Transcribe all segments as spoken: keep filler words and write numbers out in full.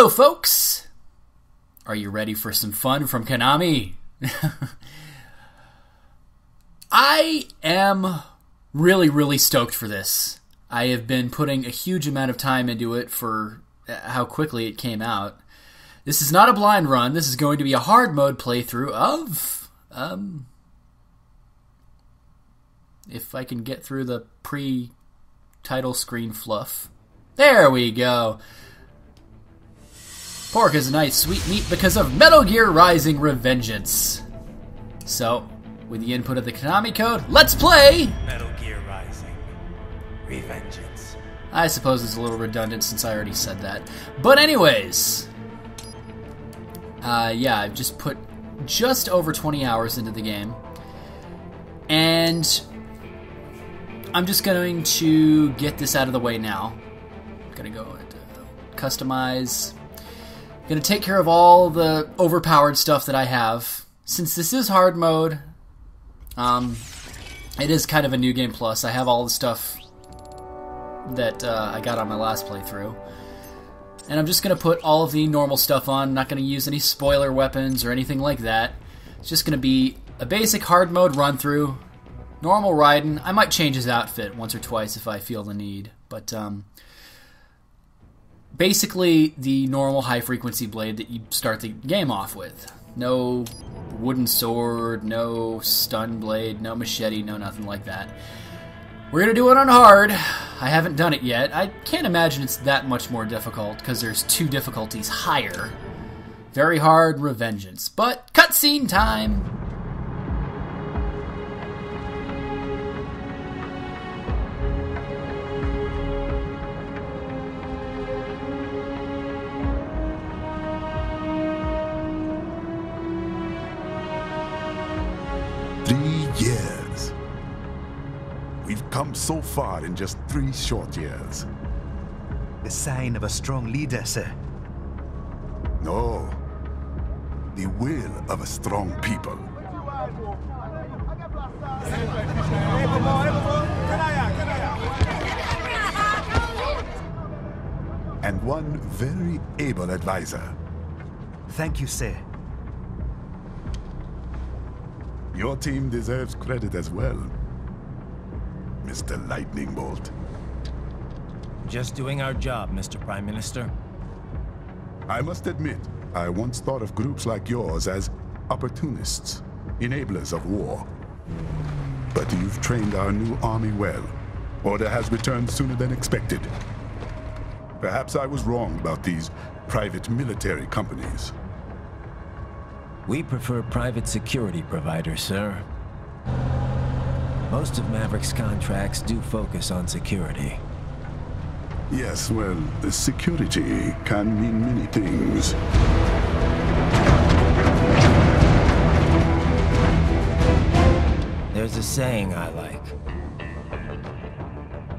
Hello, folks! Are you ready for some fun from Konami? I am really, really stoked for this. I have been putting a huge amount of time into it for how quickly it came out. This is not a blind run. This is going to be a hard mode playthrough of... Um, if I can get through the pre-title screen fluff. There we go! Pork is a nice sweet meat because of Metal Gear Rising Revengeance. So, with the input of the Konami code, let's play Metal Gear Rising Revengeance. I suppose it's a little redundant since I already said that. But anyways, uh, yeah, I've just put just over twenty hours into the game, and I'm just going to get this out of the way now. I'm gonna go into customize. Gonna take care of all the overpowered stuff that I have. Since this is hard mode, um, it is kind of a new game plus. I have all the stuff that uh, I got on my last playthrough. And I'm just gonna put all of the normal stuff on. I'm not gonna use any spoiler weapons or anything like that. It's just gonna be a basic hard mode run through. Normal Raiden. I might change his outfit once or twice if I feel the need, but um, basically the normal high-frequency blade that you start the game off with. No wooden sword, no stun blade, no machete, no nothing like that. We're gonna do it on hard. I haven't done it yet. I can't imagine it's that much more difficult because there's two difficulties higher. Very hard, Revengeance. But cutscene time! Years. We've come so far in just three short years. The sign of a strong leader, sir. No. The will of a strong people. And one very able advisor. Thank you, sir. Your team deserves credit as well, Mister Lightning Bolt. Just doing our job, Mister Prime Minister. I must admit, I once thought of groups like yours as opportunists, enablers of war. But you've trained our new army well. Order has returned sooner than expected. Perhaps I was wrong about these private military companies. We prefer private security providers, sir. Most of Maverick's contracts do focus on security. Yes, well, security can mean many things. There's a saying I like.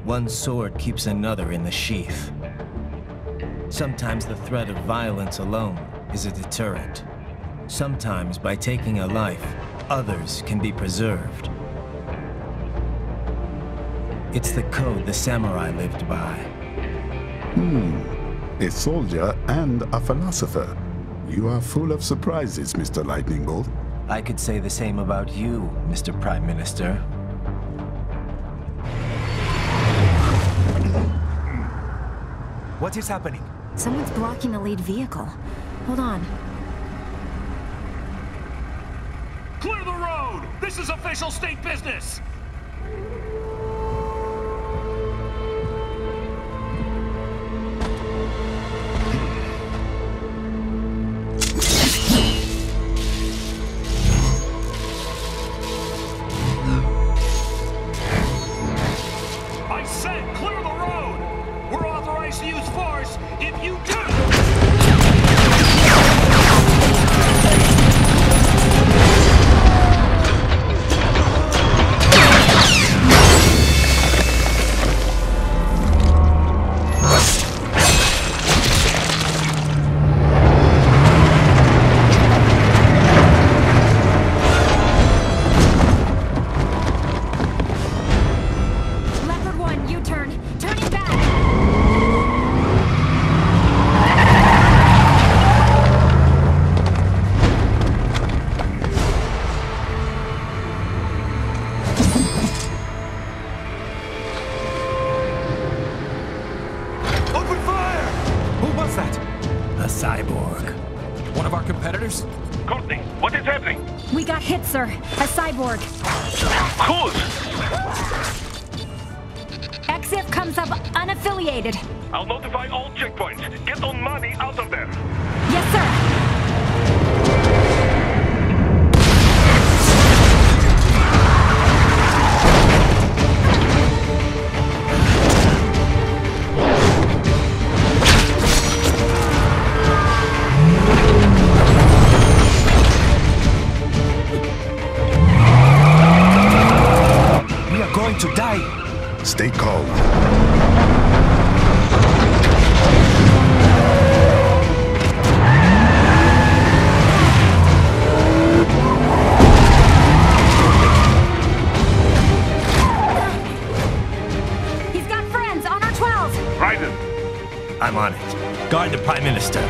One sword keeps another in the sheath. Sometimes the threat of violence alone is a deterrent. Sometimes, by taking a life, others can be preserved. It's the code the samurai lived by. Hmm. A soldier and a philosopher. You are full of surprises, Mister Lightning Bolt. I could say the same about you, Mister Prime Minister. What is happening? Someone's blocking the lead vehicle. Hold on. Clear the road! This is official state business! I said clear the road! We're authorized to use force if you do! Turn it back! cyborg. One of our competitors? Courtney, what is happening? We got hit, sir. A cyborg. Whose? Exif comes up unaffiliated. I'll notify all checkpoints. Get on money out of there. Yes, sir. To die. Stay calm. He's got friends on our twelve. Raiden. I'm on it. Guard the Prime Minister.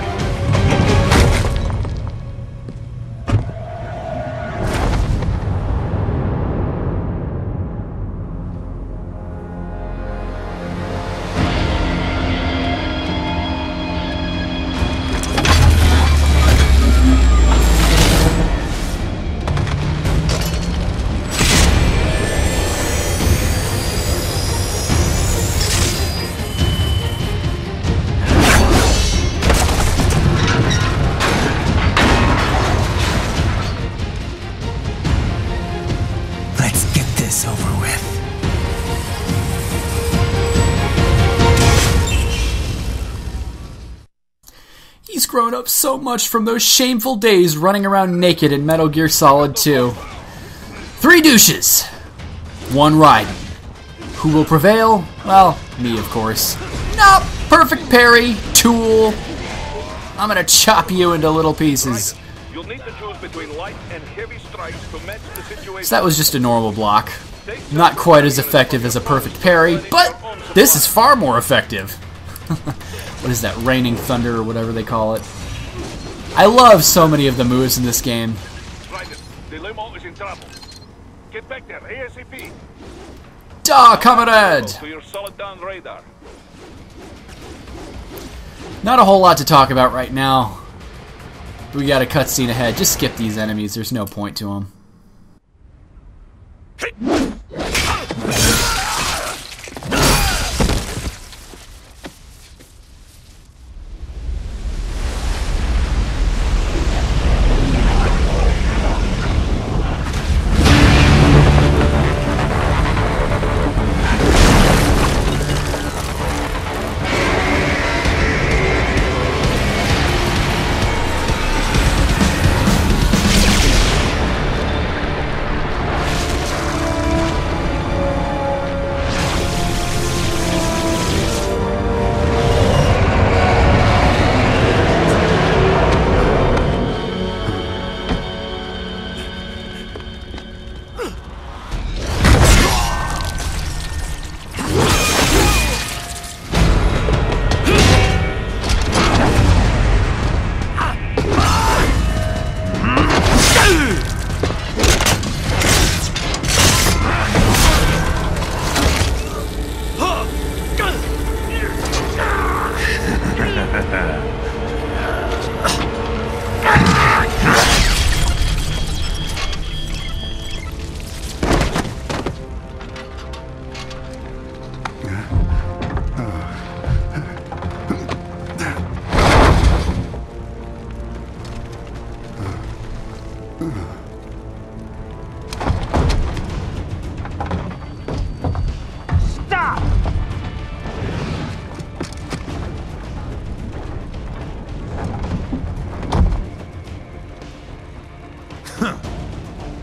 Grown up so much from those shameful days running around naked in Metal Gear Solid two. Three douches, one Raiden. Who will prevail? Well, me, of course. Nope, perfect parry, tool. I'm gonna chop you into little pieces. You'll need to choose between light and heavy strikes to match the situation. So that was just a normal block. Not quite as effective as a perfect parry, but this is far more effective. What is that, raining thunder or whatever they call it? I love so many of the moves in this game. Da, comrade! Not a whole lot to talk about right now. We got a cutscene ahead. Just skip these enemies. There's no point to them.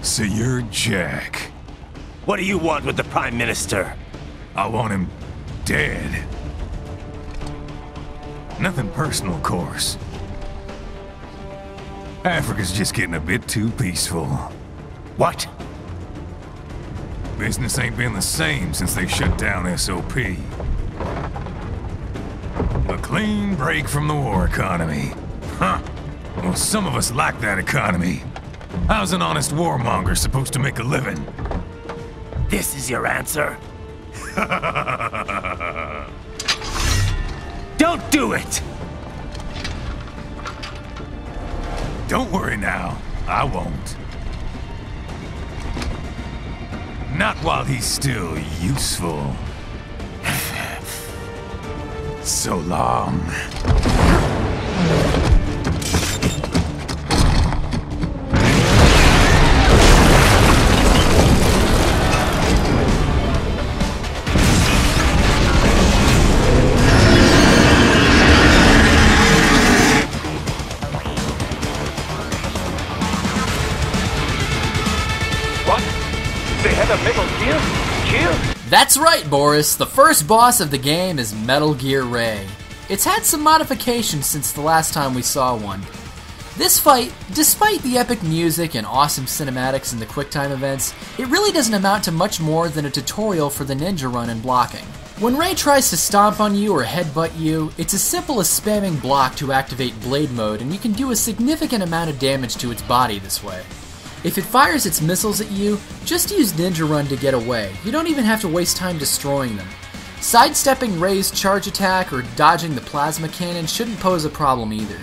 So you're Jack. What do you want with the Prime Minister? I want him dead. Nothing personal, of course. Africa's just getting a bit too peaceful. What? Business ain't been the same since they shut down S O P. A clean break from the war economy. Huh. Well, some of us like that economy. How's an honest warmonger supposed to make a living? This is your answer? Don't do it! Don't worry now. I won't. Not while he's still useful. So long. That's right, Boris, the first boss of the game is Metal Gear Ray. It's had some modifications since the last time we saw one. This fight, despite the epic music and awesome cinematics in the QuickTime events, it really doesn't amount to much more than a tutorial for the ninja run and blocking. When Ray tries to stomp on you or headbutt you, it's as simple as spamming block to activate blade mode, and you can do a significant amount of damage to its body this way. If it fires its missiles at you, just use Ninja Run to get away. You don't even have to waste time destroying them. Sidestepping Ray's charge attack or dodging the plasma cannon shouldn't pose a problem either.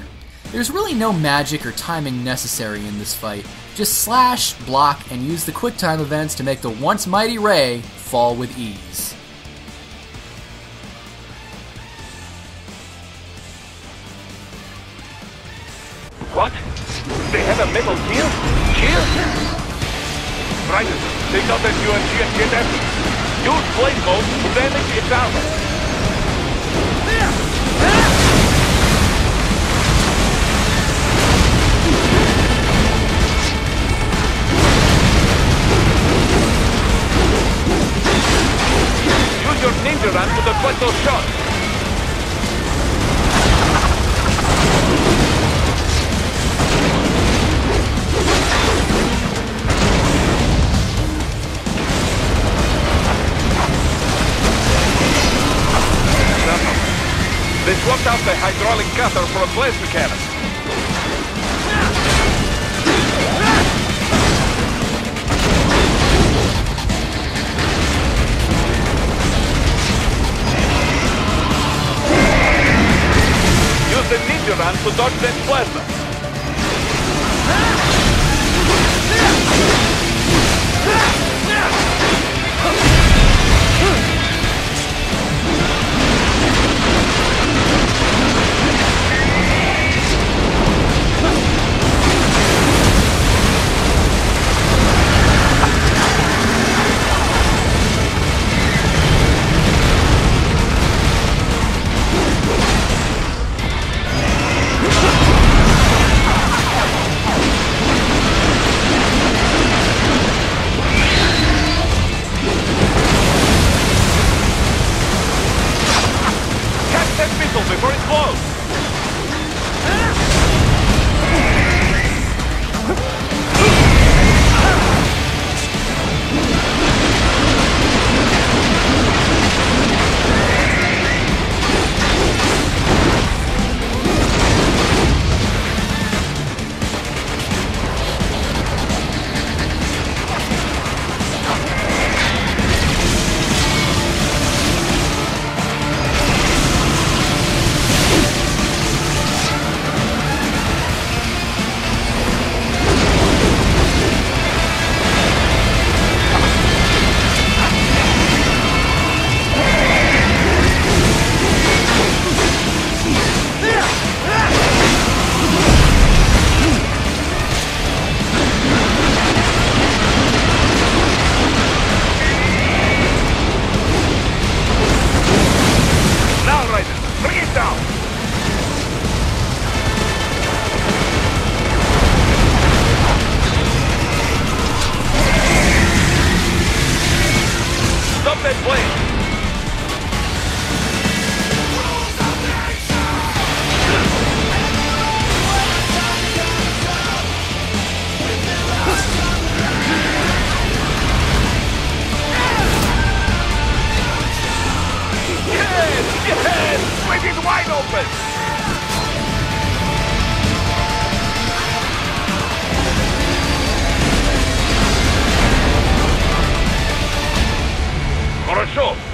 There's really no magic or timing necessary in this fight. Just slash, block, and use the QuickTime events to make the once mighty Ray fall with ease. What? They have a Metal Gear? Gear? Raiden, take out that U M G and get at it. Use blade mode to damage its armor. There! There! Use your ninja run to deflect those shots. They swapped out the hydraulic cutter for a plasma cannon. Use the ninja run to dodge that plasma.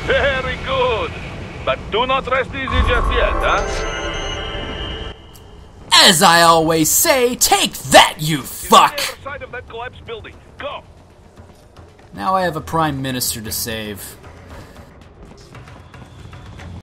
Very good, but do not rest easy just yet, huh? As I always say, take that, you fuck! Outside of that collapsed building. Go. Now I have a Prime Minister to save.